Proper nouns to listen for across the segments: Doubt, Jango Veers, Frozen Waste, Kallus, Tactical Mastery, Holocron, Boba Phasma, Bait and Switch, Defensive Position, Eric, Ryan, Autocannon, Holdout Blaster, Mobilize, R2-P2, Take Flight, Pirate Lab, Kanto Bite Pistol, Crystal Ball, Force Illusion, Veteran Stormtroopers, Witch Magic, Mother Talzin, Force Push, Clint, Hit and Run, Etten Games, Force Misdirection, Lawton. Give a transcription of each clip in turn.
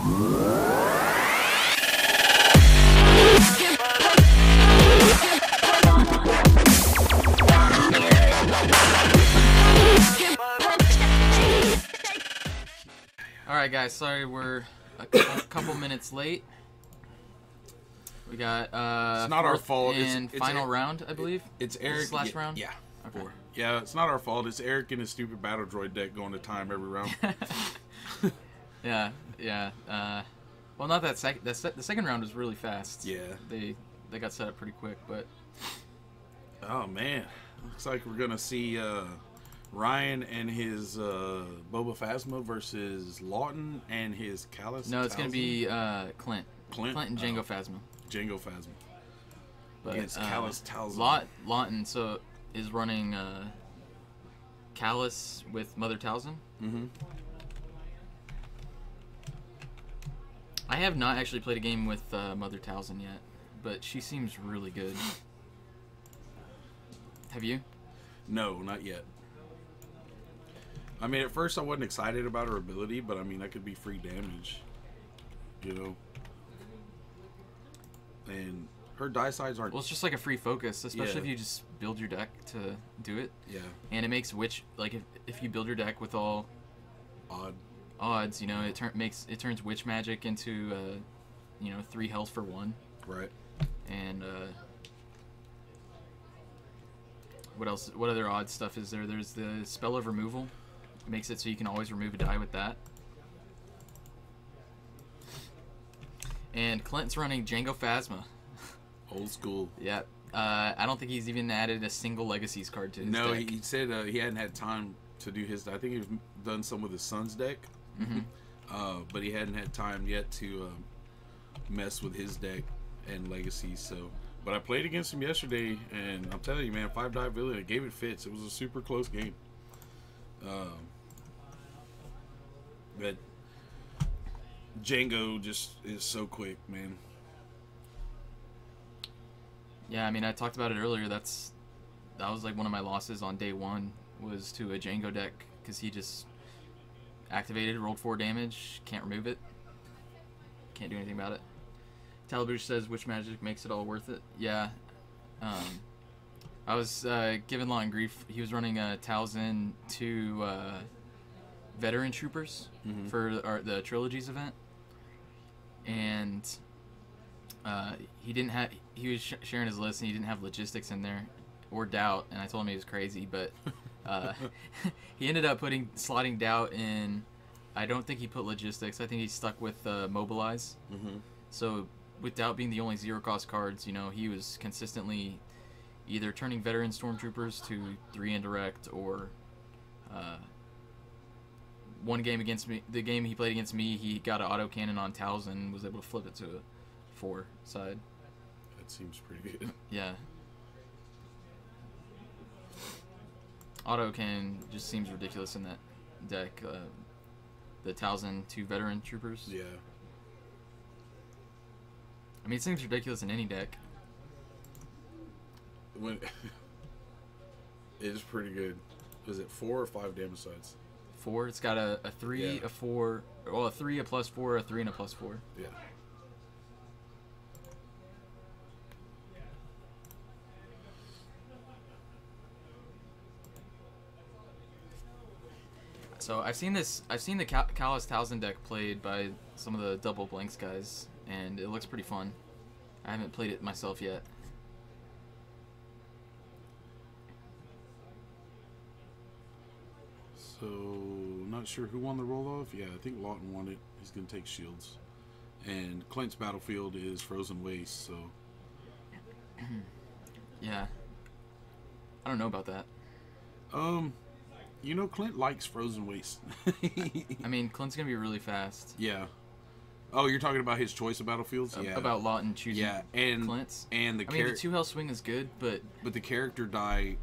Alright guys, sorry we're a couple minutes late. We got it's not our fault. It's final round, I believe. It's Eric. Last round? Yeah. Okay. Yeah, it's not our fault. It's Eric and his stupid battle droid deck going to time every round. Yeah. Well, not that second. The second round was really fast. Yeah. They got set up pretty quick, but. Oh man, looks like we're gonna see Ryan and his Boba Phasma versus Lawton and his Kallus. No, it's Talzin. Gonna be Clint. Clint and Jango Phasma. Jango Phasma. But it's Kallus Talzin. Lawton so is running Kallus with Mother Talzin. Mm-hmm. I have not actually played a game with Mother Talzin yet, but she seems really good. Have you? No, not yet. I mean, at first I wasn't excited about her ability, but I mean, that could be free damage, you know. And her die size aren't... Well, it's just like a free focus, especially if you just build your deck to do it. Yeah. And it makes Witch... Like, if you build your deck with all... Odds, you know, it turns Witch Magic into, you know, 3 health for 1. Right. And, What else... What other odd stuff is there? There's the Spell of Removal. It makes it so you can always remove a die with that. And Clint's running Jango Phasma. Old school. Yeah. I don't think he's even added a single Legacies card to his deck. No, he said he hadn't had time to do his... I think he's done some with his son's deck. Mm-hmm. But he hadn't had time yet to mess with his deck and Legacies. So. But I played against him yesterday, and I'm telling you, man, 5-die villain, I gave it fits. It was a super close game. But... Jango just is so quick, man. Yeah, I mean, I talked about it earlier. That was like one of my losses on day one was to a Jango deck because he just activated, rolled 4 damage, can't remove it, can't do anything about it. Talabouche says Witch Magic makes it all worth it. Yeah, I was giving Lawton grief. He was running a Talzin to Veteran Troopers for the Trilogies event. And he didn't have... He was sharing his list, and he didn't have Logistics in there or Doubt, and I told him he was crazy, but he ended up slotting Doubt in. I don't think he put Logistics. I think he stuck with Mobilize. Mm-hmm. So with Doubt being the only zero-cost cards, you know, he was consistently either turning Veteran Stormtroopers to 3 indirect or... one game against me, the game he played against me, he got an autocannon on Talzin and was able to flip it to a 4 side. That seems pretty good. Yeah. Autocannon just seems ridiculous in that deck. The Talzin to Veteran Troopers. Yeah. I mean, it seems ridiculous in any deck. When it is pretty good. Is it 4 or 5 damage sides? 4. It's got a 3, a 4, well, a 3, a plus 4, a 3, and a plus 4. Yeah. So I've seen the Kallus Talzin deck played by some of the double blanks guys, and it looks pretty fun. I haven't played it myself yet. So, not sure who won the roll-off. Yeah, I think Lawton won it. He's going to take shields. And Clint's battlefield is Frozen Waste, so... Yeah. I don't know about that. You know, Clint likes Frozen Waste. I mean, Clint's going to be really fast. Yeah. Oh, you're talking about his choice of battlefields? Yeah. About Lawton choosing Clint's? And I mean, the 2 health swing is good, but... But the character die...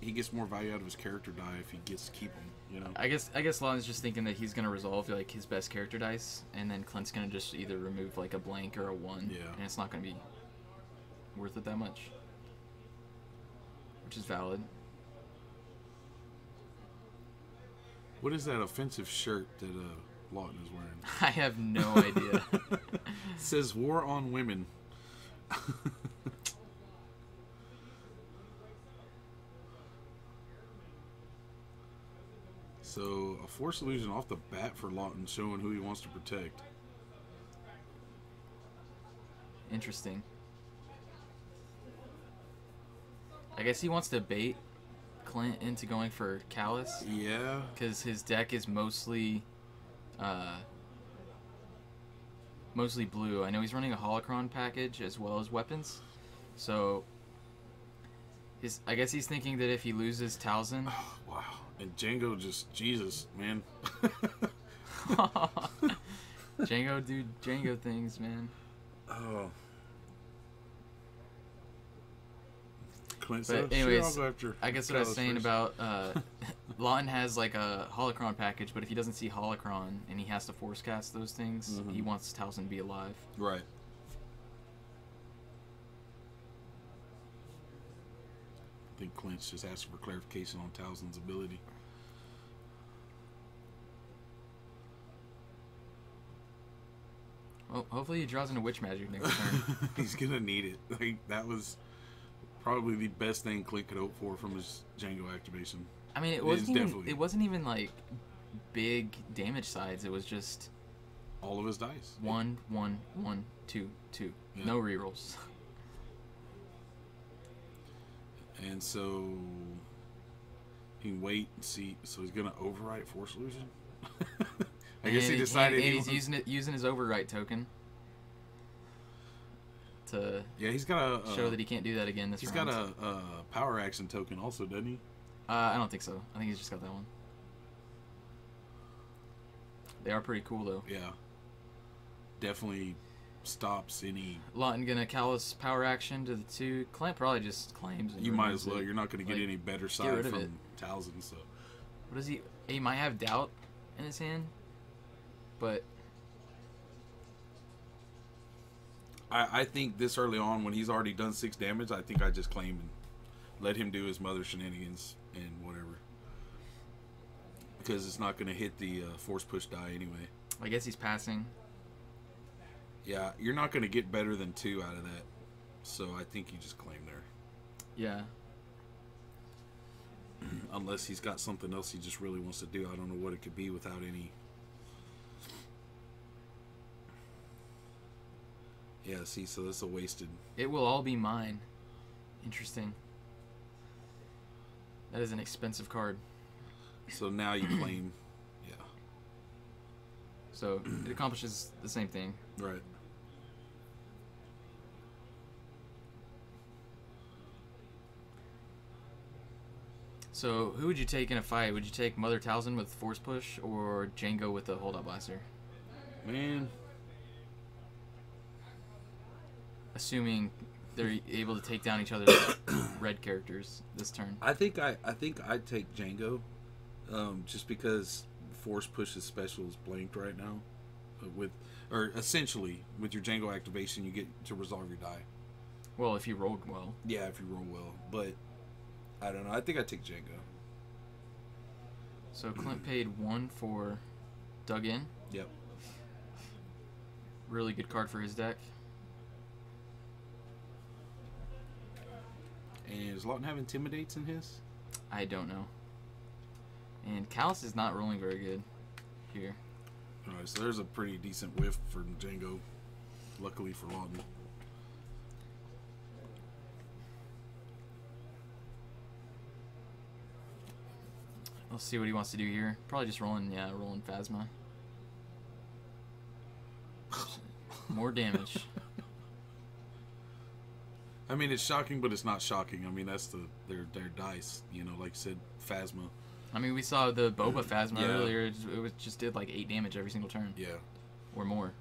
He gets more value out of his character die if he gets to keep them, you know. I guess Lawton's just thinking that he's gonna resolve like his best character dice, and then Clint's gonna just either remove like a blank or a 1, and it's not gonna be worth it that much, which is valid. What is that offensive shirt that Lawton is wearing. I have no idea. It says War on Women. So, a Force Illusion off the bat for Lawton, showing who he wants to protect. Interesting. I guess he wants to bait Clint into going for Kallus. Yeah. Because his deck is mostly blue. I know he's running a Holocron package as well as weapons. So, I guess he's thinking that if he loses Talzin... Oh, wow. And Jango just, Jesus, man. Jango do Jango things, man. Oh. Clint said, but anyways, sure, I guess what I was saying first. About Lawton has like a Holocron package, but if he doesn't see Holocron and he has to force cast those things, he wants Talzin to be alive. Right. I think Clint's just asking for clarification on Talzin's ability. Well, hopefully he draws into Witch Magic next turn. He's going to need it. Like, that was probably the best thing Clint could hope for from his Jango activation. I mean, it wasn't even like big damage sides. It was just... all of his dice. One, yeah. One, one, two, two. Yeah. No rerolls. And so he can wait and see. So he's going to overwrite Force Illusion? I guess he decided he's using his overwrite token to he's got a show that he can't do that again this round. He's got a power action token also, doesn't he? I don't think so. I think he's just got that one. They are pretty cool though. Yeah, definitely stops any. Lawton gonna Kallus power action to the two. Clint probably just claims. You might as well. You're not gonna get like, any better side from Talzin. So what does he? He might have Doubt in his hand. But I think this early on, when he's already done 6 damage, I think I just claim and let him do his mother shenanigans and whatever. Because it's not going to hit the force push die anyway. I guess he's passing. Yeah, you're not going to get better than 2 out of that. So I think you just claim there. Yeah. Unless he's got something else he just really wants to do. I don't know what it could be without any... Yeah, see, so that's a wasted... It will all be mine. Interesting. That is an expensive card. So now you claim... Yeah. So it accomplishes the same thing. Right. So who would you take in a fight? Would you take Mother Talzin with Force Push or Jango with the Holdout Blaster? Man... assuming they're able to take down each other's red characters this turn. I think I'd take Jango, just because Force Push's special is blanked right now. Essentially with your Jango activation, you get to resolve your die. Well, if you rolled well. Yeah, if you roll well, but I don't know. I think I'd take Jango. So Clint paid 1 for Dug In. Yep. Really good card for his deck. And does Lawton have Intimidates in his? I don't know. And Kallus is not rolling very good here. Alright, so there's a pretty decent whiff for Jango. Luckily for Lawton. Let's see what he wants to do here. Probably just rolling Phasma. More damage. I mean, it's shocking, but it's not shocking. I mean, that's their dice, you know, like you said, Phasma. I mean, we saw the Boba Phasma earlier. It just did like 8 damage every single turn. Yeah. Or more.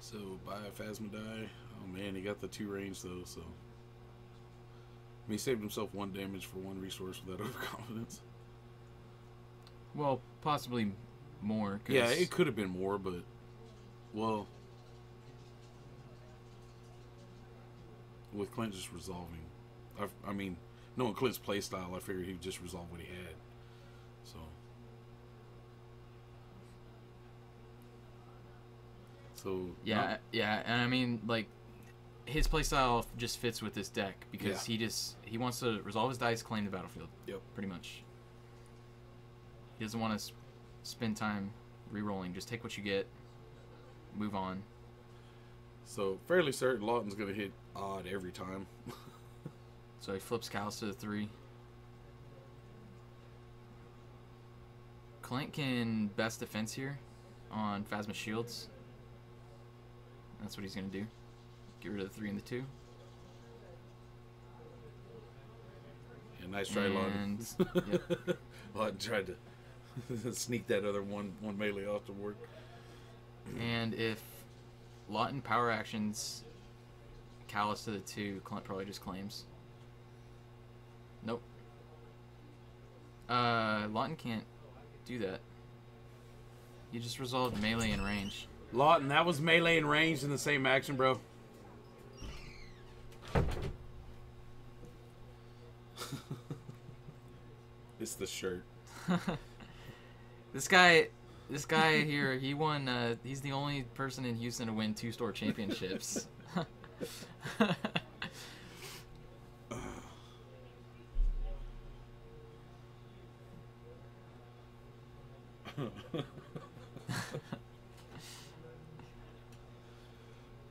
So, buy a Phasma die. Oh, man, he got the 2 range, though, so. I mean, he saved himself 1 damage for 1 resource with that overconfidence. Well, possibly more. Cause yeah, it could have been more, but... Well... with Clint just resolving. I mean, knowing Clint's playstyle, I figured he'd just resolve what he had. So. Yeah, yeah, and I mean, like, his playstyle just fits with this deck because he wants to resolve his dice, claim the battlefield. Yep. Pretty much. He doesn't want to spend time re-rolling. Just take what you get, move on. So, fairly certain Lawton's going to hit odd every time. So he flips Kallus to the 3. Clint can best defense here on Phasma Shields. That's what he's going to do. Get rid of the 3 and the 2. Yeah, nice try, Lawton. Yep. Lawton tried to sneak that other one melee off the board. And if Lawton power actions Kallus to the 2, Clint probably just claims. Nope. Lawton can't do that. You just resolved melee and range. Lawton, that was melee and range in the same action, bro. It's the shirt. This guy here, he won. He's the only person in Houston to win 2 store championships.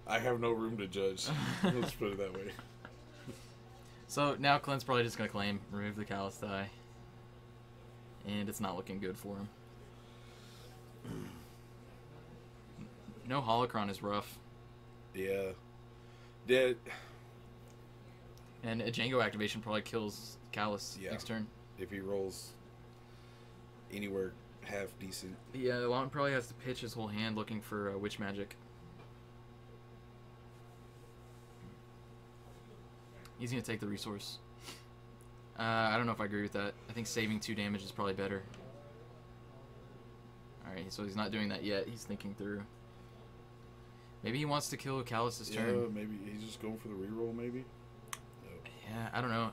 I have no room to judge. Let's put it that way. So now Clint's probably just going to claim, remove the Kallus die. And it's not looking good for him. No Holocron is rough. Yeah. Dead. And a Jango activation probably kills Kallus next turn. If he rolls anywhere half decent. Yeah, Lawton probably has to pitch his whole hand looking for Witch Magic. He's going to take the resource. I don't know if I agree with that. I think saving 2 damage is probably better. Alright, so he's not doing that yet. He's thinking through. Maybe he wants to kill Kallus this turn. Yeah, maybe he's just going for the reroll, maybe. Yep. Yeah, I don't know.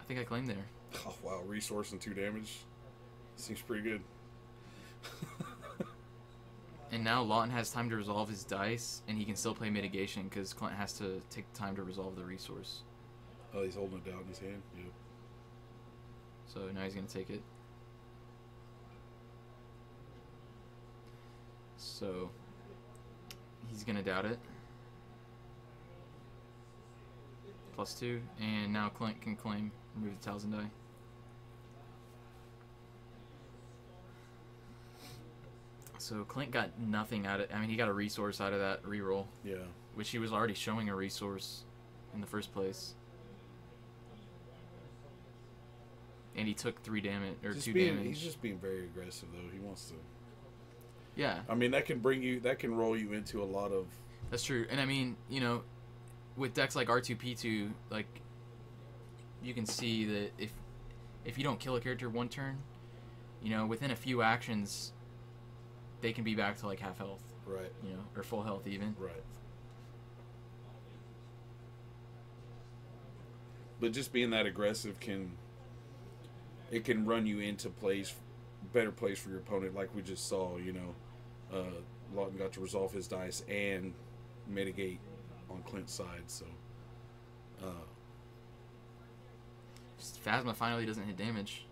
I think I claimed there. Oh, wow, resource and 2 damage. Seems pretty good. And now Lawton has time to resolve his dice, and he can still play mitigation because Clint has to take time to resolve the resource. Oh, he's holding a Doubt in his hand. Yeah. So now he's going to take it. So he's going to Doubt it. +2, and now Clint can claim, remove the Talzin die. So Clint got nothing out of it. I mean, he got a resource out of that reroll. Yeah. Which he was already showing a resource in the first place. And he took 3 damage, or 2 damage. He's just being very aggressive, though. He wants to. Yeah. I mean, that can bring you, that can roll you into a lot of. That's true. And I mean, you know, with decks like R2-P2, like, you can see that if you don't kill a character one turn, you know, within a few actions, they can be back to like half health, right? You know, or full health even, right? But just being that aggressive can run you into better plays for your opponent, like we just saw. You know, Lawton got to resolve his dice and mitigate on Clint's side, so. Just Phasma finally doesn't hit damage.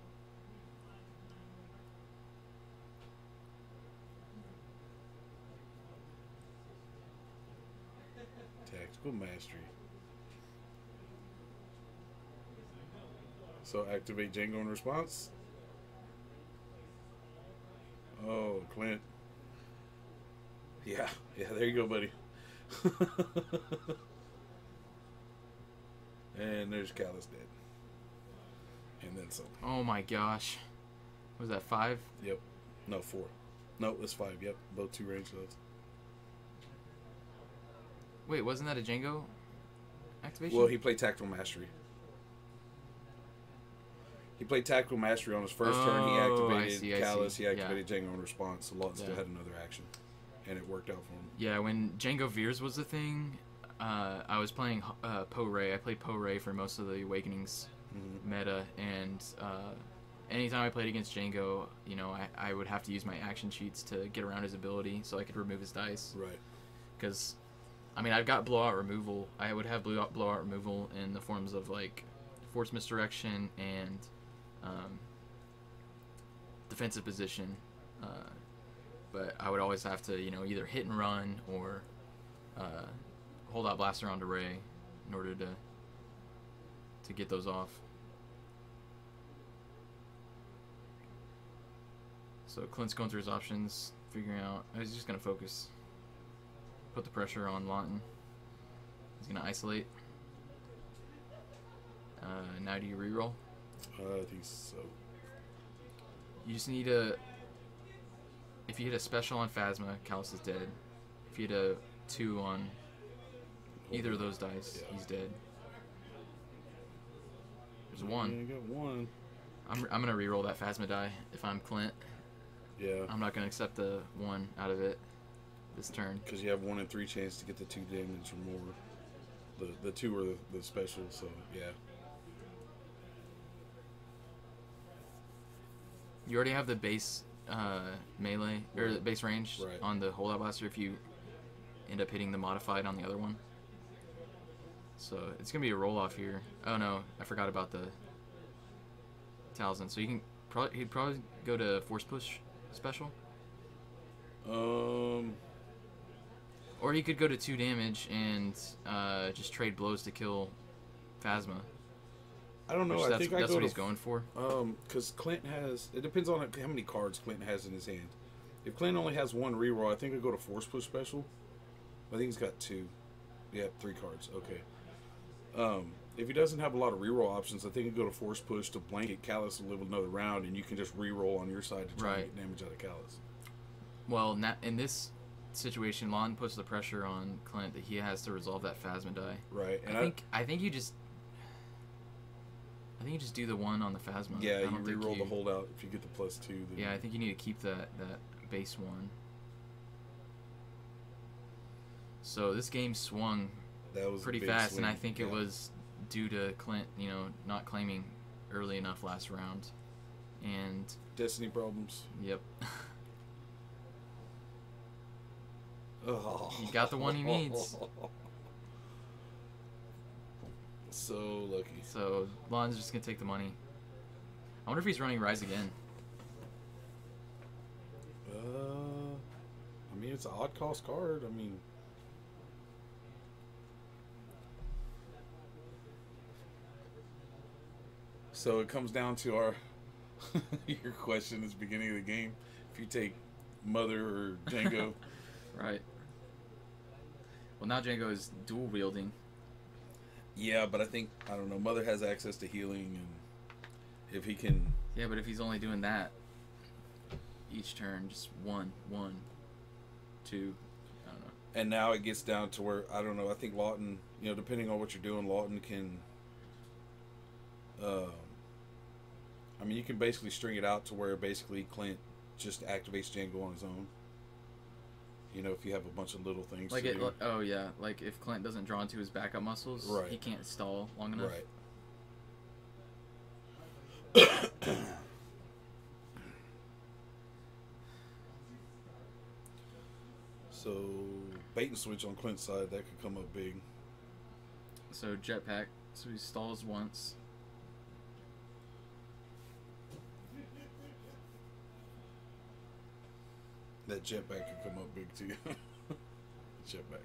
Tactical Mastery. So activate Jango in response. Oh, Clint. Yeah, yeah, there you go, buddy. And there's Kallus dead. And then something. Oh my gosh. Was that 5? Yep. No, 4. No, it was 5, yep. Both 2 range loads. Wait, wasn't that a Jango activation? Well, he played Tactical Mastery. He played Tactical Mastery on his first turn. He activated Kallus. He activated Jango in response. So Lawton still had another action. And it worked out for him. Yeah, when Jango Veers was the thing, I was playing Poe Rey. I played Poe Rey for most of the Awakenings meta, and anytime I played against Jango, you know, I would have to use my action sheets to get around his ability so I could remove his dice. Right. Because, I mean, I've got blowout removal. I would have blowout removal in the forms of, like, Force Misdirection and Defensive Position. But I would always have to, you know, either Hit and Run or Holdout Blaster onto Rey in order to get those off. So Clint's going through his options, figuring out... He's just going to focus. Put the pressure on Lawton. He's going to isolate. Now do you reroll? I think so. You just need a... If you hit a special on Phasma, Kallus is dead. If you hit a 2 on either of those dice, he's dead. There's one. You got one. I'm going to reroll that Phasma die if I'm Clint. Yeah. I'm not going to accept the 1 out of it this turn. Because you have 1 in 3 chance to get the 2 damage or more. The 2 are the special, so yeah. You already have the base melee, or the base range on the Holdout Blaster if you end up hitting the modified on the other one. So it's going to be a roll-off here. Oh no, I forgot about the Talzin. So you can probably, he'd probably go to Force Push special. Or he could go to 2 damage and just trade blows to kill Phasma. I don't know. I think that's what he's going for. Because Clint has... It depends on how many cards Clint has in his hand. If Clint only has 1 reroll, I think I'd go to Force Push special. I think he's got 2. Yeah, 3 cards. Okay. If he doesn't have a lot of reroll options, I think he'd go to Force Push to blanket Kallus to live another round, and you can just reroll on your side to try and get damage out of Kallus. Well, in this situation, Lon puts the pressure on Clint that he has to resolve that Phasma die. Right. And I think you just do the 1 on the Phasma. Yeah, you reroll the Holdout if you get the +2. Then yeah, I think you need to keep that base 1. So this game swung pretty fast, and I think it was due to Clint, you know, not claiming early enough last round, and destiny problems. Yep. Oh. He got the 1 he needs. So lucky. So Lon's just gonna take the money. I wonder if he's running Rise again. I mean, it's an odd cost card. I mean. So it comes down to our your question at the beginning of the game. If you take Mother or Jango. Right. Well, now Jango is dual wielding. Yeah, but I think, I don't know, Mother has access to healing, and if he can... Yeah, but if he's only doing that each turn, just 1, 1, 2, I don't know. And now it gets down to where, I don't know, I think Lawton, you know, depending on what you're doing, Lawton can... I mean, you can basically string it out to where basically Clint just activates Jango on his own. You know, if you have a bunch of little things like to do. Oh, yeah. Like, if Clint doesn't draw into his backup muscles, he can't stall long enough. Right. So, bait and switch on Clint's side. That could come up big. So, jetpack. So, he stalls once. That jetpack could come up big to you. Jetpack.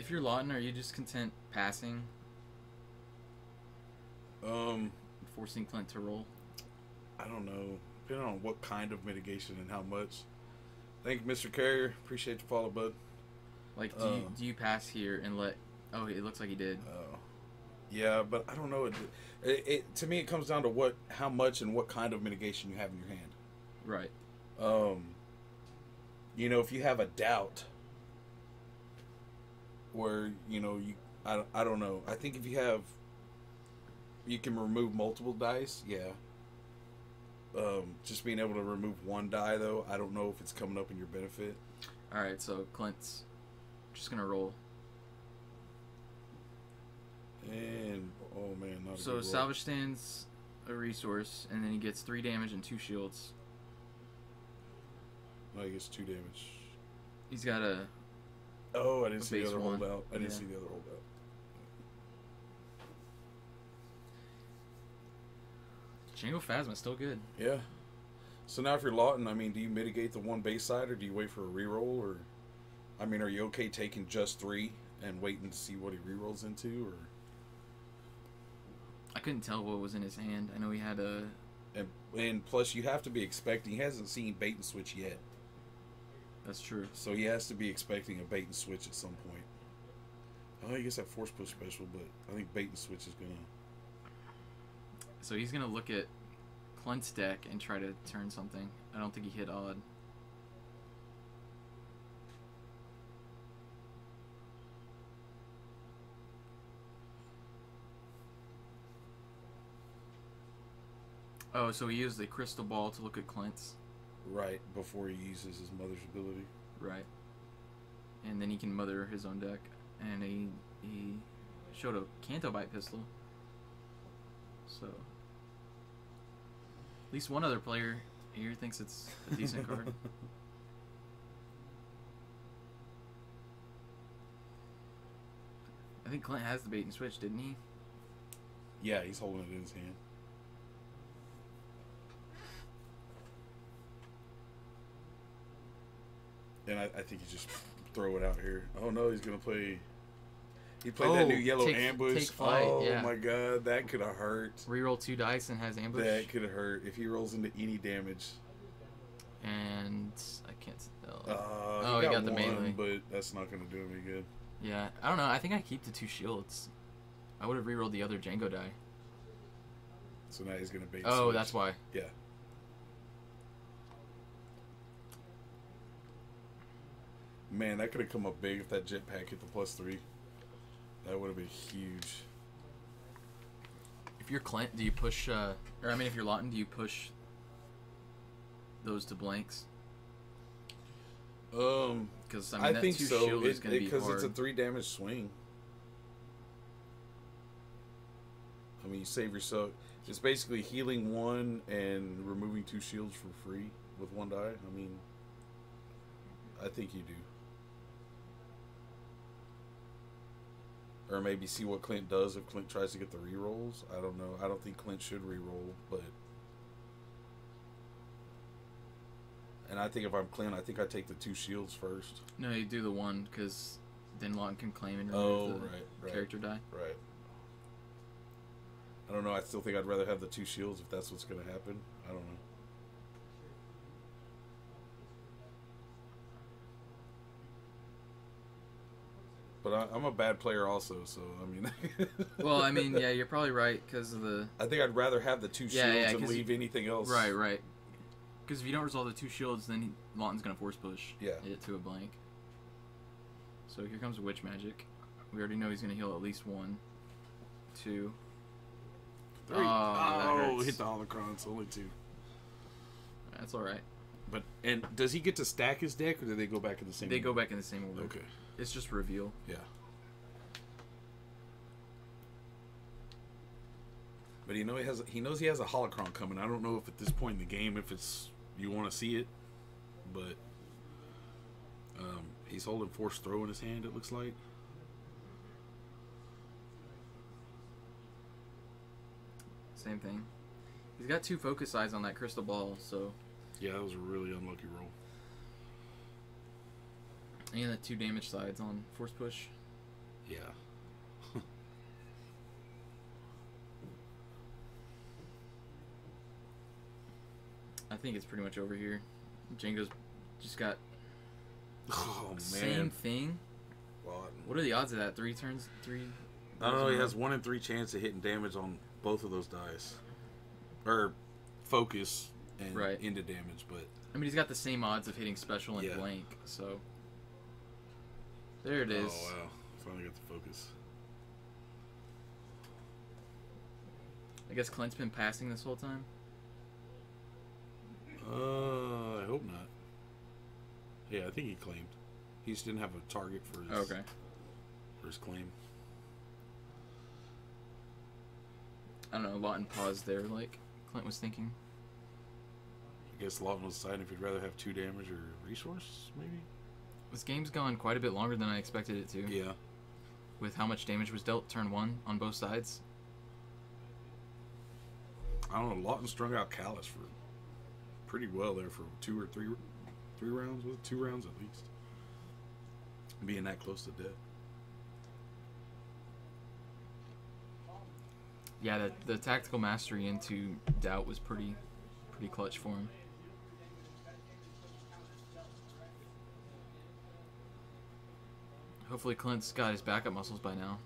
If you're Lawton, are you just content passing? Forcing Clint to roll? I don't know. Depending on what kind of mitigation and how much. Thank you, Mr. Carrier. Appreciate the follow, bud. Like, do you pass here and let... Oh, it looks like he did. Oh. Yeah, but I don't know. To me, it comes down to how much and what kind of mitigation you have in your hand. Right. You know, if you have a doubt where, you know, I don't know. I think if you have, you can remove multiple dice, yeah. Just being able to remove 1 die, though, I don't know if it's coming up in your benefit. All right, so Clint's just going to roll. And oh man, not a good roll. Salvage Stand's a resource, and then he gets 3 damage and 2 shields. No, he gets 2 damage. He's got a. Oh, I didn't see the other holdout. I didn't see the other holdout. Jango Phasma's still good. Yeah. So now if you're Lawton, I mean, do you mitigate the 1 base side, or do you wait for a reroll? Or, I mean, are you okay taking just 3 and waiting to see what he rerolls into? Or I couldn't tell what was in his hand. I know he had a... And plus, you have to be expecting... He hasn't seen Bait and Switch yet. That's true. So he has to be expecting a Bait and Switch at some point. I guess that Force Push special, but I think Bait and Switch is going to... So he's going to look at Clint's deck and try to turn something. I don't think he hit odd. Oh, so he used the Crystal Ball to look at Clint's. Right, before he uses his mother's ability. Right. And then he can mother his own deck. And he showed a Kanto Bite Pistol. So, at least one other player here thinks it's a decent card. I think Clint has the Bait and Switch, didn't he? Yeah, he's holding it in his hand. And I think he just throw it out here. Oh no, he's going to play... He played that new yellow ambush. Take Flight, yeah. My god, that could have hurt. Reroll 2 dice and has ambush. That could have hurt if he rolls into any damage. And I can't tell. Oh, he got the melee, but that's not going to do him any good. Yeah, I don't know. I think I keep the 2 shields. I would have rerolled the other Jango die. So now he's going to bait. Oh, that's why. Yeah. Man, that could have come up big if that jetpack hit the +3. That would have been huge. If you're Clint, do you push... or, I mean, if you're Lawton, do you push those to blanks? Because, I mean, that think 2 so. Shield is going to be hard. Because it's a 3 damage swing. I mean, you save yourself. It's basically healing 1 and removing 2 shields for free with 1 die. I mean, I think you do. Or maybe see what Clint does if Clint tries to get the rerolls. I don't know. I don't think Clint should reroll, but... And I think if I'm Clint, I think I take the 2 shields first. No, you do the 1, because then Lawton can claim and remove the character die. Right. I don't know. I still think I'd rather have the 2 shields if that's what's going to happen. I don't know. But I'm a bad player also, so, I mean... Well, I mean, yeah, you're probably right, because of the... I think I'd rather have the 2 shields and leave anything else. Right, right. Because if you don't resolve the 2 shields, then Lawton's going to force push it to a blank. So here comes Witch Magic. We already know he's going to heal at least 1, 2, 3. Oh, hit the Holocron. It's only 2. That's all right. But and does he get to stack his deck, or do they go back in the same order? They go back in the same order. Okay. It's just reveal. Yeah. But he knows he has a Holocron coming. I don't know if at this point in the game if it's you want to see it, but he's holding Force Throw in his hand, it looks like. Same thing. He's got 2 focus eyes on that Crystal Ball, so yeah, that was a really unlucky roll. And the 2 damage sides on Force Push. Yeah. I think it's pretty much over here. Jango's just got the same thing. Well, what are the odds of that? 3 turns? 3? I don't know. He has 1 in 3 chance of hitting damage on both of those dice. Or focus and into damage. But I mean, he's got the same odds of hitting special and blank, so... There it is. Oh, wow. Finally got the focus. I guess Clint's been passing this whole time? I hope not. Yeah, I think he claimed. He just didn't have a target for his claim. I don't know, Lawton paused there like Clint was thinking. I guess Lawton was deciding if he'd rather have 2 damage or resource, maybe? This game's gone quite a bit longer than I expected it to. Yeah. With how much damage was dealt turn 1 on both sides. I don't know, Lawton strung out Kallus for pretty well there for two rounds, was it? 2 rounds at least. Being that close to death. Yeah, the tactical mastery into Doubt was pretty clutch for him. Hopefully Clint's got his backup muscles by now,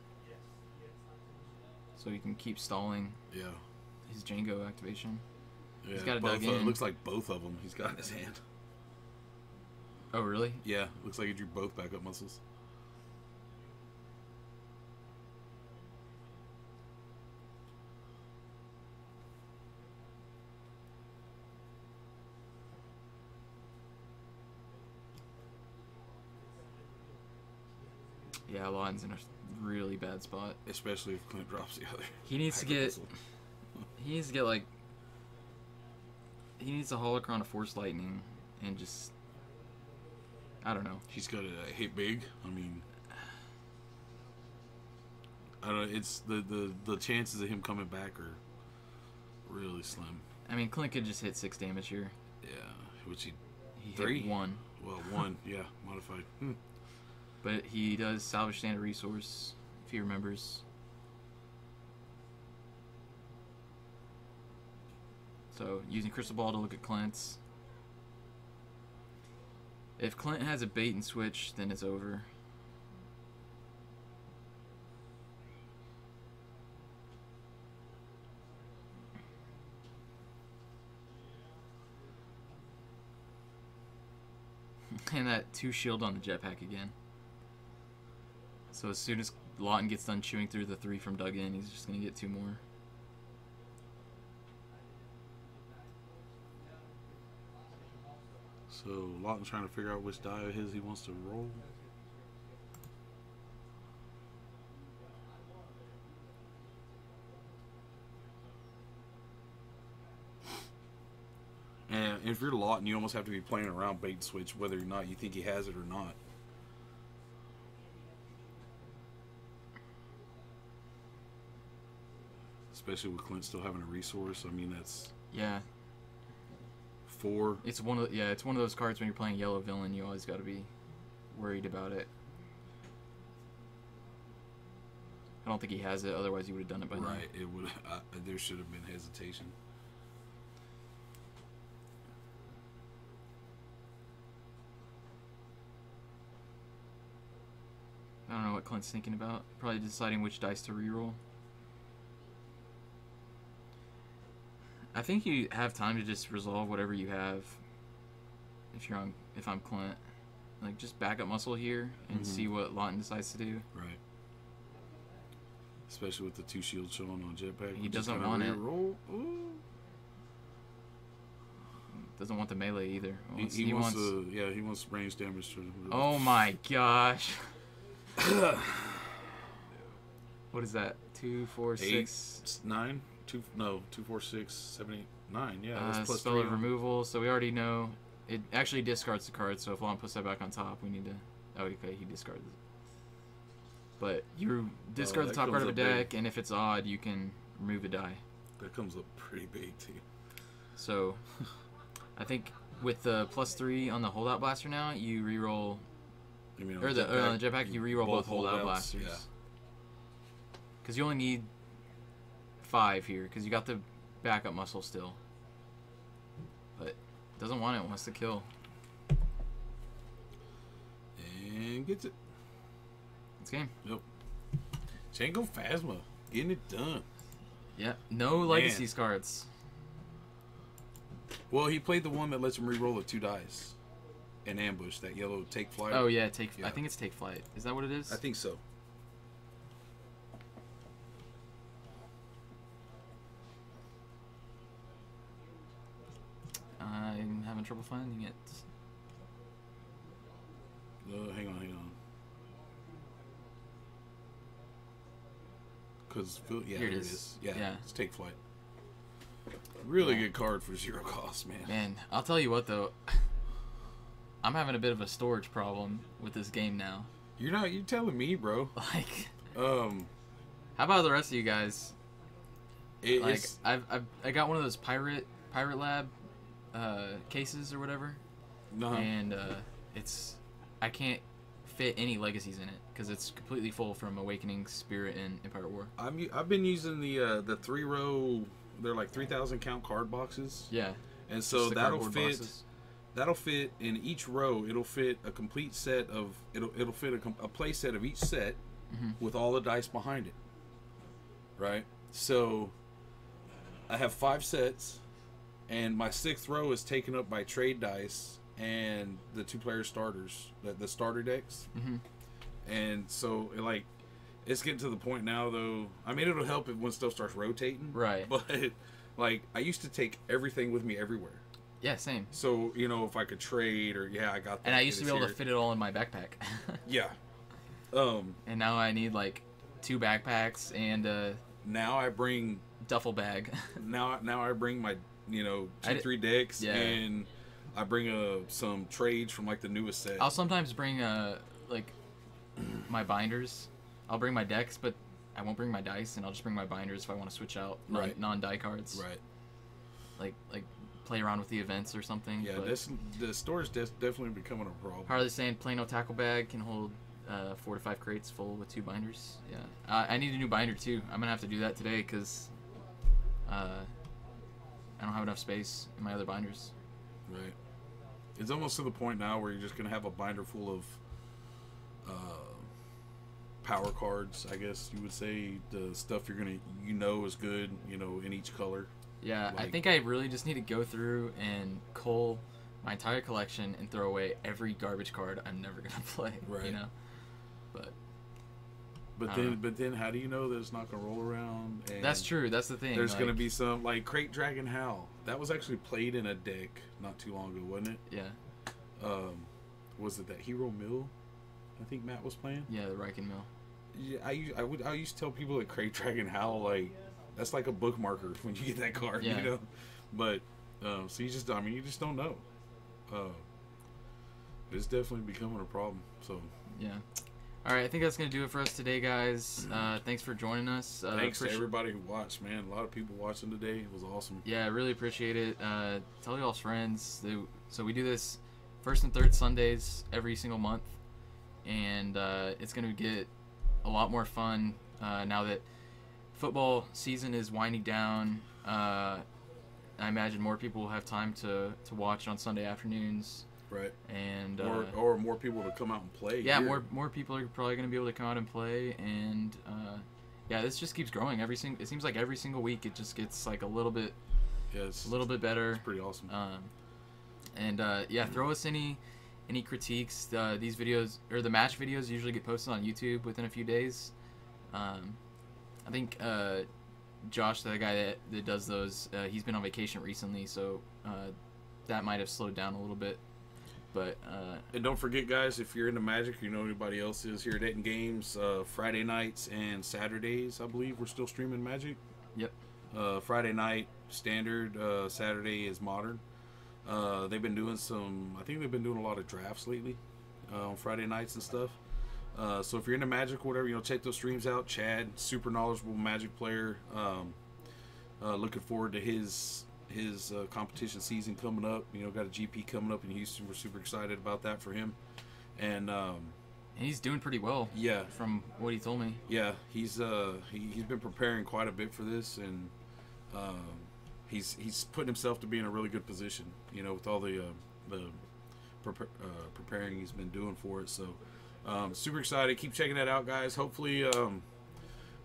so he can keep stalling. Yeah. His Jango activation. Yeah, he's got it dug in. It looks like both of them he's got in his hand. Oh really? Yeah. Looks like he drew both backup muscles. Yeah, Lawton's in a really bad spot. Especially if Clint drops the other. He needs to get. He needs to get like. He needs a Holocron of Force Lightning, and just. I don't know. He's got to hit big. I mean. I don't know. It's the chances of him coming back are really slim. I mean, Clint could just hit 6 damage here. Yeah, which he hit 1. Well, 1. Yeah, modified. Hmm. But he does salvage stand a resource, if he remembers. So, using Crystal Ball to look at Clint's. If Clint has a bait and switch, then it's over. And that 2 shield on the jetpack again. So as soon as Lawton gets done chewing through the 3 from dug in, he's just going to get 2 more. So Lawton's trying to figure out which die of his he wants to roll. And if you're Lawton, you almost have to be playing around bait and switch whether or not you think he has it or not. Especially with Clint still having a resource, I mean that's yeah. 4. It's one of yeah, it's one of those cards when you're playing yellow villain, you always got to be worried about it. I don't think he has it, otherwise he would have done it by now. Right, it would. There should have been hesitation. I don't know what Clint's thinking about. Probably deciding which dice to reroll. I think you have time to just resolve whatever you have. If I'm Clint, like just back up muscle here and see what Lawton decides to do. Right. Especially with the 2 shields showing on jetpack. He doesn't want it. Roll. Doesn't want the melee either. He wants yeah, he wants range damage to. Oh my gosh. What is that? 2, 4, 6, 9. 2, 4, 6, 7, 8, 9. Yeah, that's plus spell 3 of removal. So we already know it actually discards the card. So if Lawton puts that back on top, we need to. Oh, okay, he discards it. But you discard the top card of a deck, and if it's odd, you can remove a die. That comes up pretty big too. So, I think with the +3 on the holdout blaster now, you reroll. You mean or the jetpack, on the jetpack, you reroll both holdout blasters. Yeah. Because you only need. 5 here because you got the backup muscle still, but doesn't want it. Wants to kill and gets it. It's game. Yep. Jango Phasma getting it done. Yeah. No legacies cards. Well, he played the one that lets him reroll the 2 dice and ambush that yellow take flight. Oh yeah, take. I think it's take flight. Is that what it is? I think so. I'm having trouble finding it. Hang on, hang on. Because yeah, here it is. Yeah, it's Take Flight. Really good card for zero cost, man. Man, I'll tell you what though, I'm having a bit of a storage problem with this game now. You're not. You're telling me, bro. Like, how about the rest of you guys? Like, I got one of those pirate lab cases or whatever, and I can't fit any legacies in it because it's completely full from Awakening, Spirit, and Empire War. I've been using the 3-row. They're like 3,000 count card boxes. Yeah, and so that'll fit. Boxes. That'll fit in each row. It'll fit a complete set of it'll fit a play set of each set with all the dice behind it. Right. So I have 5 sets, and my 6th row is taken up by trade dice and the 2-player starters, the starter decks. And so it's getting to the point now though. I mean, it'll help if when stuff starts rotating. Right. But like I used to take everything with me everywhere. Yeah, same. So, you know, if I could trade or I got that. And I used to be able to fit it all in my backpack. And now I need like 2 backpacks and now I bring duffel bag. now I bring my, you know, 3 decks and I bring some trades from like the newest set. I'll sometimes bring like my binders. I'll bring my decks, but I won't bring my dice, and I'll just bring my binders if I want to switch out non-die cards. Right. Like play around with the events or something. Yeah, the storage definitely becoming a problem. How are they saying plain old tackle bag can hold 4 to 5 crates full with 2 binders. Yeah, I need a new binder too. I'm gonna have to do that today because I don't have enough space in my other binders. Right. It's almost to the point now where you're just gonna have a binder full of power cards. I guess you would say the stuff you're gonna is good. You know, in each color. Yeah, like, I think I really just need to go through and cull my entire collection and throw away every garbage card I'm never gonna play. Right. You know. But then, how do you know that it's not gonna roll around? And that's true. That's the thing. There's gonna be some like Krayt Dragon Howl. That was actually played in a deck not too long ago, wasn't it? Yeah. Was it that Hero Mill? I think Matt was playing. Yeah, the Riken Mill. Yeah, I used to tell people that Krayt Dragon Howl that's like a bookmarker when you get that card, you know. But so you just don't know. It's definitely becoming a problem. So yeah. All right, I think that's going to do it for us today, guys. Thanks for joining us. Thanks to everybody who watched, man. A lot of people watching today. It was awesome. Yeah, I really appreciate it. Tell y'all's friends. So we do this 1st and 3rd Sundays every single month, and it's going to get a lot more fun now that football season is winding down. I imagine more people will have time to watch on Sunday afternoons. Right, and or more people to come out and play. Yeah, more people are probably going to be able to come out and play, and yeah, this just keeps growing. It seems like every single week it just gets like a little bit better. It's pretty awesome. And yeah, throw us any critiques. These videos or the match videos usually get posted on YouTube within a few days. I think Josh, the guy that does those, he's been on vacation recently, so that might have slowed down a little bit. But and don't forget, guys, if you're into Magic, you know anybody else is here at Etten Games, Friday nights and Saturdays, I believe we're still streaming Magic. Yep. Friday night standard, Saturday is modern. They've been doing a lot of drafts lately on Friday nights and stuff. So if you're into Magic, whatever, check those streams out. Chad, super knowledgeable Magic player. Looking forward to his competition season coming up. Got a GP coming up in Houston. We're super excited about that for him, and he's doing pretty well. Yeah, from what he told me. Yeah, he's been preparing quite a bit for this, and he's putting himself to be in a really good position. With all the preparing he's been doing for it. So super excited. Keep checking that out, guys. Hopefully.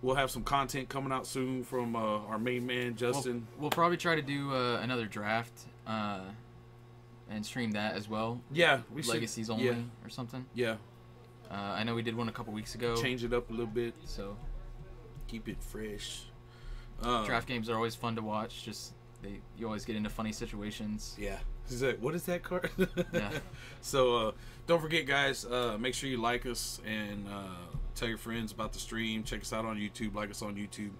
We'll have some content coming out soon from our main man, Justin. We'll probably try to do another draft and stream that as well. Yeah. We Legacies only or something. Yeah. I know we did one a couple weeks ago. Change it up a little bit. So keep it fresh. Draft games are always fun to watch. You always get into funny situations. Yeah. He's like, what is that card? Yeah. So don't forget, guys, make sure you like us and tell your friends about the stream. Check us out on YouTube, like us on YouTube.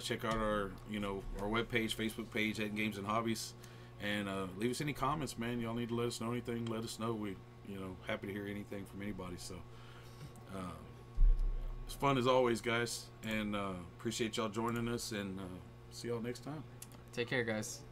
Check out our, you know, our webpage, Facebook page, at Games and Hobbies, and leave us any comments, man. Y'all need to let us know anything. Let us know. We, you know, happy to hear anything from anybody. So it's fun as always, guys, and appreciate y'all joining us, and see y'all next time. Take care, guys.